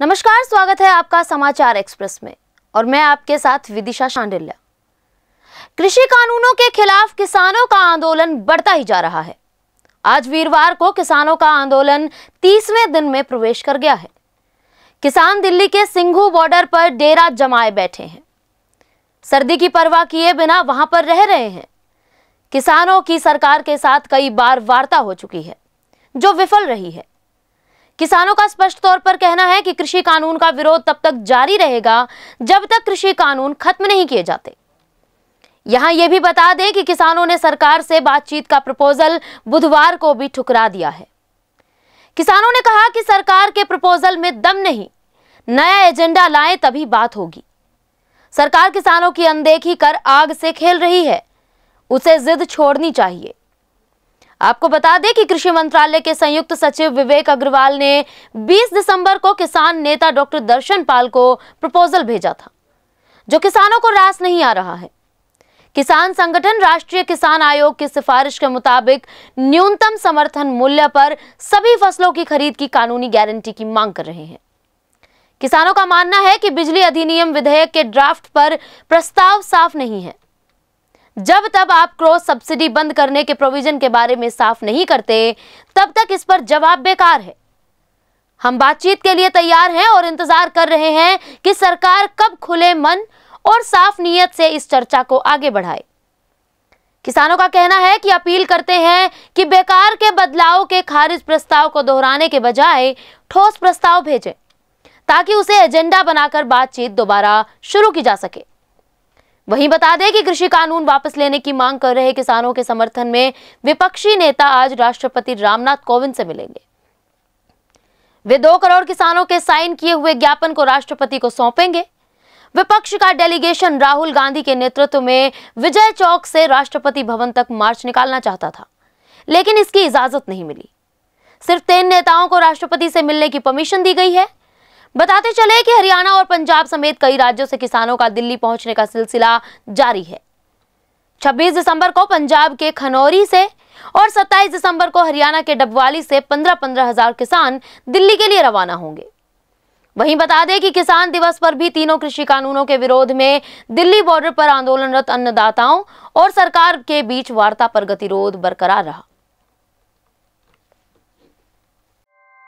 नमस्कार, स्वागत है आपका समाचार एक्सप्रेस में और मैं आपके साथ विदिशा शांडिल्या। कृषि कानूनों के खिलाफ किसानों का आंदोलन बढ़ता ही जा रहा है। आज वीरवार को किसानों का आंदोलन 30वें दिन में प्रवेश कर गया है। किसान दिल्ली के सिंघू बॉर्डर पर डेरा जमाए बैठे हैं, सर्दी की परवाह किए बिना वहां पर रह रहे हैं। किसानों की सरकार के साथ कई बार वार्ता हो चुकी है जो विफल रही है। किसानों का स्पष्ट तौर पर कहना है कि कृषि कानून का विरोध तब तक जारी रहेगा जब तक कृषि कानून खत्म नहीं किए जाते। यहां यह भी बता दें कि किसानों ने सरकार से बातचीत का प्रपोजल बुधवार को भी ठुकरा दिया है। किसानों ने कहा कि सरकार के प्रपोजल में दम नहीं, नया एजेंडा लाएं तभी बात होगी। सरकार किसानों की अनदेखी कर आग से खेल रही है, उसे जिद छोड़नी चाहिए। आपको बता दें कि कृषि मंत्रालय के संयुक्त सचिव विवेक अग्रवाल ने 20 दिसंबर को किसान नेता डॉक्टर दर्शन पाल को प्रपोजल भेजा था जो किसानों को रास नहीं आ रहा है। किसान संगठन राष्ट्रीय किसान आयोग की सिफारिश के मुताबिक न्यूनतम समर्थन मूल्य पर सभी फसलों की खरीद की कानूनी गारंटी की मांग कर रहे हैं। किसानों का मानना है कि बिजली अधिनियम विधेयक के ड्राफ्ट पर प्रस्ताव साफ नहीं है। जब तब आप क्रॉस सब्सिडी बंद करने के प्रोविजन के बारे में साफ नहीं करते तब तक इस पर जवाब बेकार है। हम बातचीत के लिए तैयार हैं और इंतजार कर रहे हैं कि सरकार कब खुले मन और साफ नीयत से इस चर्चा को आगे बढ़ाए। किसानों का कहना है कि अपील करते हैं कि बेकार के बदलाव के खारिज प्रस्ताव को दोहराने के बजाय ठोस प्रस्ताव भेजें ताकि उसे एजेंडा बनाकर बातचीत दोबारा शुरू की जा सके। वहीं बता दें कि कृषि कानून वापस लेने की मांग कर रहे किसानों के समर्थन में विपक्षी नेता आज राष्ट्रपति रामनाथ कोविंद से मिलेंगे। वे 2 करोड़ किसानों के साइन किए हुए ज्ञापन को राष्ट्रपति को सौंपेंगे। विपक्ष का डेलीगेशन राहुल गांधी के नेतृत्व में विजय चौक से राष्ट्रपति भवन तक मार्च निकालना चाहता था, लेकिन इसकी इजाजत नहीं मिली। सिर्फ 3 नेताओं को राष्ट्रपति से मिलने की परमिशन दी गई है। बताते चले कि हरियाणा और पंजाब समेत कई राज्यों से किसानों का दिल्ली पहुंचने का सिलसिला जारी है। 26 दिसंबर को पंजाब के खनौरी से और 27 दिसंबर को हरियाणा के डबवाली से 15,000 किसान दिल्ली के लिए रवाना होंगे। वहीं बता दें कि किसान दिवस पर भी तीनों कृषि कानूनों के विरोध में दिल्ली बॉर्डर पर आंदोलनरत अन्नदाताओं और सरकार के बीच वार्ता पर गतिरोध बरकरार रहा।